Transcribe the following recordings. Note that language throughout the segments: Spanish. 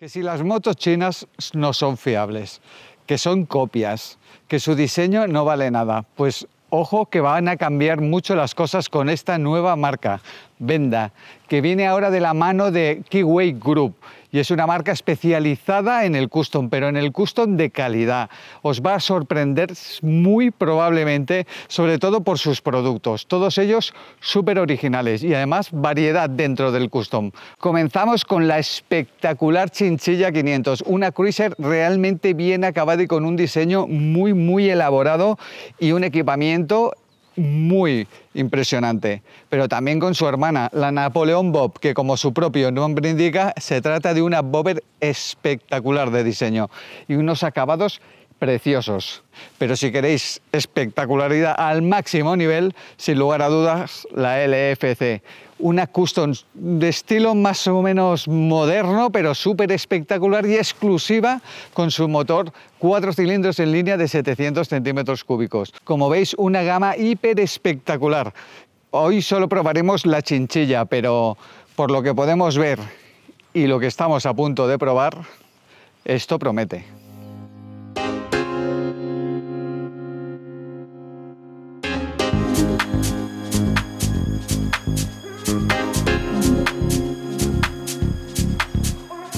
Que si las motos chinas no son fiables, que son copias, que su diseño no vale nada, pues ojo que van a cambiar mucho las cosas con esta nueva marca, Benda, que viene ahora de la mano de Keeway Group y es una marca especializada en el custom, pero en el custom de calidad. Os va a sorprender muy probablemente, sobre todo por sus productos, todos ellos súper originales y además variedad dentro del custom. Comenzamos con la espectacular Chinchilla 500, una cruiser realmente bien acabada y con un diseño muy, muy elaborado y un equipamiento muy impresionante, pero también con su hermana, la Napoleón Bob, que como su propio nombre indica, se trata de una bobber espectacular de diseño y unos acabados preciosos. Pero si queréis espectacularidad al máximo nivel, sin lugar a dudas, la LFC. Una custom de estilo más o menos moderno, pero súper espectacular y exclusiva con su motor 4 cilindros en línea de 700 centímetros cúbicos. Como veis, una gama hiper espectacular. Hoy solo probaremos la Chinchilla, pero por lo que podemos ver y lo que estamos a punto de probar, esto promete.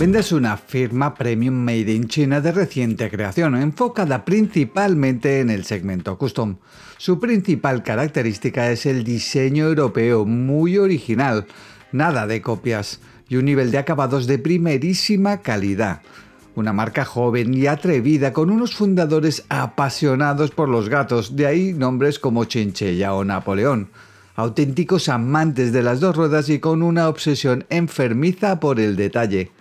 Benda es una firma premium made in China de reciente creación, enfocada principalmente en el segmento custom. Su principal característica es el diseño europeo, muy original, nada de copias y un nivel de acabados de primerísima calidad. Una marca joven y atrevida con unos fundadores apasionados por los gatos, de ahí nombres como Chinchilla o Napoleón. Auténticos amantes de las dos ruedas y con una obsesión enfermiza por el detalle.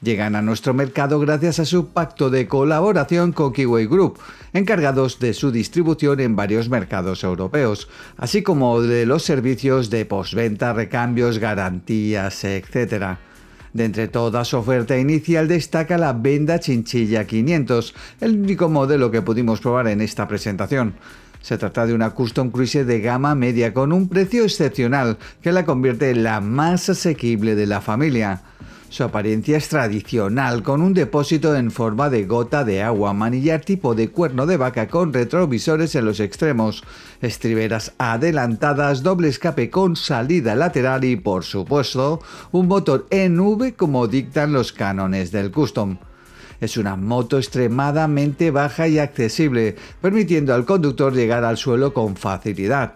Llegan a nuestro mercado gracias a su pacto de colaboración con Keeway Group, encargados de su distribución en varios mercados europeos, así como de los servicios de postventa, recambios, garantías, etc. De entre toda su oferta inicial destaca la Benda Chinchilla 500, el único modelo que pudimos probar en esta presentación. Se trata de una custom cruiser de gama media con un precio excepcional que la convierte en la más asequible de la familia. Su apariencia es tradicional, con un depósito en forma de gota de agua, manillar tipo de cuerno de vaca con retrovisores en los extremos, estriberas adelantadas, doble escape con salida lateral y, por supuesto, un motor en V como dictan los cánones del custom. Es una moto extremadamente baja y accesible, permitiendo al conductor llegar al suelo con facilidad.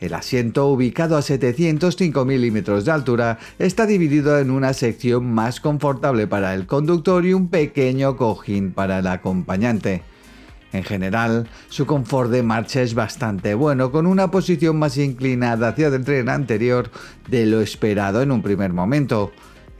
El asiento, ubicado a 705 milímetros de altura, está dividido en una sección más confortable para el conductor y un pequeño cojín para el acompañante. En general, su confort de marcha es bastante bueno, con una posición más inclinada hacia el tren anterior de lo esperado en un primer momento.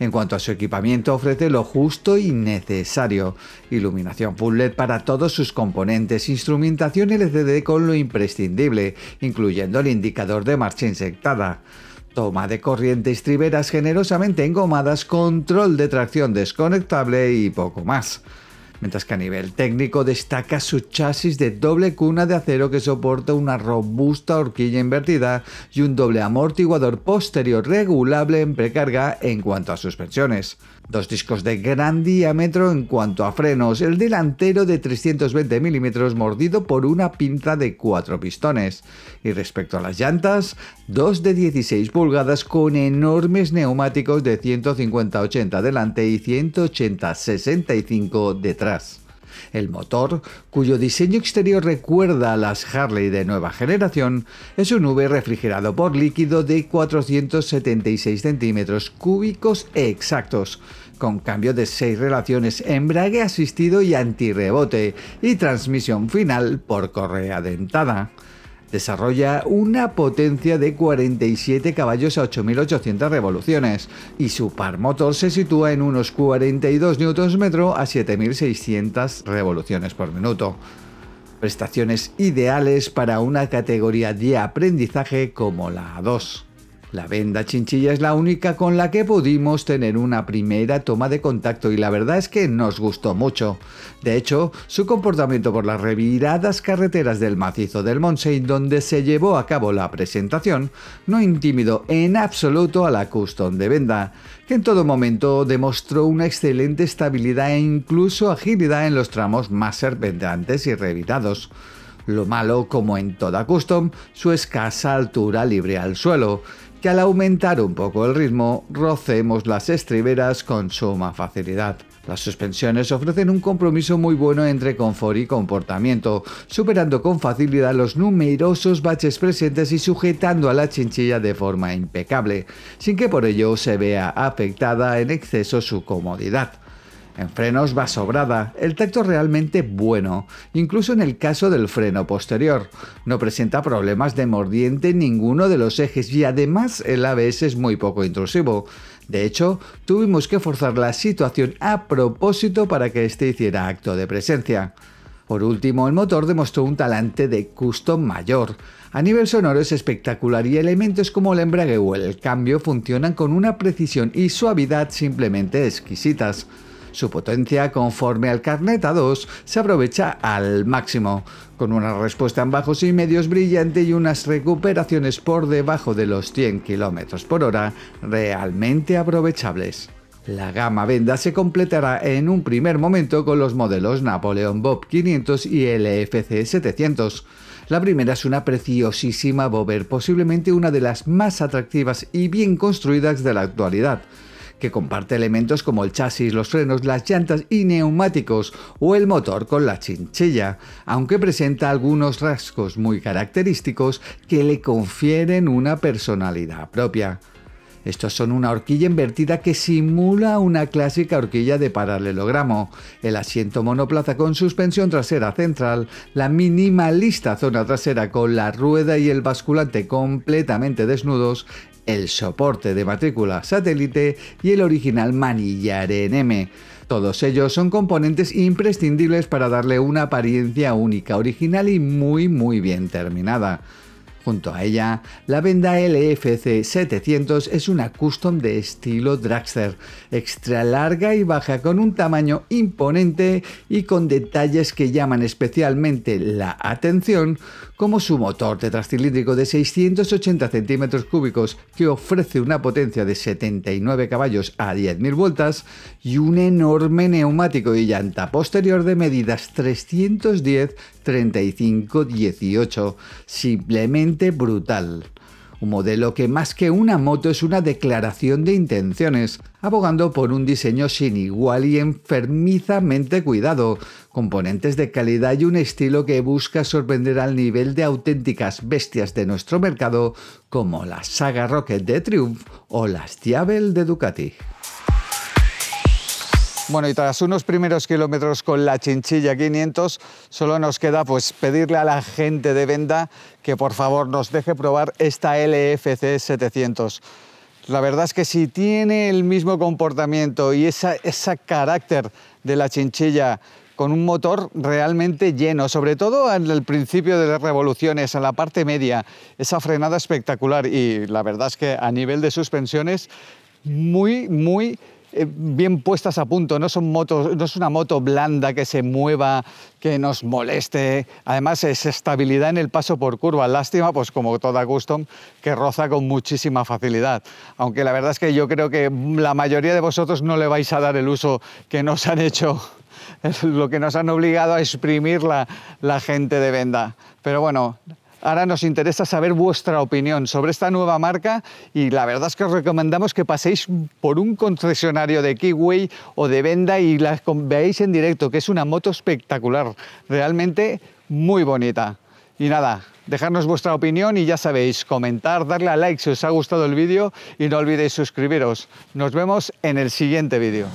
En cuanto a su equipamiento, ofrece lo justo y necesario: iluminación full LED para todos sus componentes, instrumentación LCD con lo imprescindible, incluyendo el indicador de marcha inyectada, toma de corriente, estriberas generosamente engomadas, control de tracción desconectable y poco más. Mientras que a nivel técnico destaca su chasis de doble cuna de acero que soporta una robusta horquilla invertida y un doble amortiguador posterior regulable en precarga en cuanto a suspensiones. Dos discos de gran diámetro en cuanto a frenos, el delantero de 320 mm mordido por una pinza de 4 pistones. Y respecto a las llantas, dos de 16 pulgadas con enormes neumáticos de 150-80 delante y 180-65 detrás. El motor, cuyo diseño exterior recuerda a las Harley de nueva generación, es un V refrigerado por líquido de 476 centímetros cúbicos exactos, con cambio de 6 relaciones, embrague asistido y antirrebote, y transmisión final por correa dentada. Desarrolla una potencia de 47 caballos a 8.800 revoluciones y su par motor se sitúa en unos 42 Nm a 7.600 revoluciones por minuto. Prestaciones ideales para una categoría de aprendizaje como la A2. La Benda Chinchilla es la única con la que pudimos tener una primera toma de contacto y la verdad es que nos gustó mucho. De hecho, su comportamiento por las reviradas carreteras del macizo del Monsei, donde se llevó a cabo la presentación, no intimidó en absoluto a la Custom de Benda, que en todo momento demostró una excelente estabilidad e incluso agilidad en los tramos más serpentantes y revirados. Lo malo, como en toda Custom, su escasa altura libre al suelo, que al aumentar un poco el ritmo, rocemos las estriberas con suma facilidad. Las suspensiones ofrecen un compromiso muy bueno entre confort y comportamiento, superando con facilidad los numerosos baches presentes y sujetando a la Chinchilla de forma impecable, sin que por ello se vea afectada en exceso su comodidad. En frenos va sobrada, el tacto realmente bueno, incluso en el caso del freno posterior. No presenta problemas de mordiente en ninguno de los ejes y además el ABS es muy poco intrusivo. De hecho, tuvimos que forzar la situación a propósito para que este hiciera acto de presencia. Por último, el motor demostró un talante de Custom mayor. A nivel sonoro es espectacular y elementos como el embrague o el cambio funcionan con una precisión y suavidad simplemente exquisitas. Su potencia conforme al carnet A2 se aprovecha al máximo, con una respuesta en bajos y medios brillante y unas recuperaciones por debajo de los 100 km por hora realmente aprovechables. La gama Benda se completará en un primer momento con los modelos Napoleón Bob 500 y LFC 700. La primera es una preciosísima Bobber, posiblemente una de las más atractivas y bien construidas de la actualidad, que comparte elementos como el chasis, los frenos, las llantas y neumáticos o el motor con la Chinchilla, aunque presenta algunos rasgos muy característicos que le confieren una personalidad propia. Estos son una horquilla invertida que simula una clásica horquilla de paralelogramo, el asiento monoplaza con suspensión trasera central, la minimalista zona trasera con la rueda y el basculante completamente desnudos, el soporte de matrícula satélite y el original manillar en M. Todos ellos son componentes imprescindibles para darle una apariencia única, original y muy bien terminada. Junto a ella, la Benda LFC 700 es una Custom de estilo dragster, extra larga y baja con un tamaño imponente y con detalles que llaman especialmente la atención, como su motor tetracilíndrico de 680 cm3 que ofrece una potencia de 79 caballos a 10.000 vueltas y un enorme neumático y llanta posterior de medidas 310-35-18, simplemente brutal. Un modelo que más que una moto es una declaración de intenciones, abogando por un diseño sin igual y enfermizamente cuidado, componentes de calidad y un estilo que busca sorprender al nivel de auténticas bestias de nuestro mercado como la saga Rocket de Triumph o las Diavel de Ducati. Bueno, y tras unos primeros kilómetros con la Chinchilla 500, solo nos queda pues pedirle a la gente de Benda que por favor nos deje probar esta LFC 700. La verdad es que si tiene el mismo comportamiento y ese carácter de la Chinchilla, con un motor realmente lleno, sobre todo al principio de las revoluciones, en la parte media, esa frenada espectacular y la verdad es que a nivel de suspensiones, muy bien puestas a punto, no es una moto blanda que se mueva, que nos moleste. Además, es estabilidad en el paso por curva. Lástima, pues como toda Custom, que roza con muchísima facilidad. Aunque la verdad es que yo creo que la mayoría de vosotros no le vais a dar el uso que nos han hecho, lo que nos han obligado a exprimir la gente de Benda. Pero bueno, ahora nos interesa saber vuestra opinión sobre esta nueva marca y la verdad es que os recomendamos que paséis por un concesionario de Keeway o de Benda y la veáis en directo, que es una moto espectacular, realmente muy bonita. Y nada, dejadnos vuestra opinión y ya sabéis, comentar, darle a like si os ha gustado el vídeo y no olvidéis suscribiros. Nos vemos en el siguiente vídeo.